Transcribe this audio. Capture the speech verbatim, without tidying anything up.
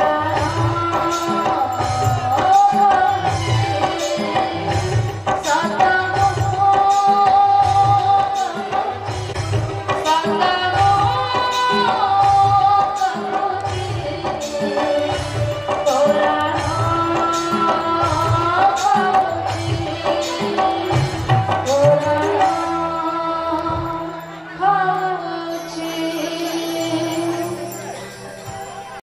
Ora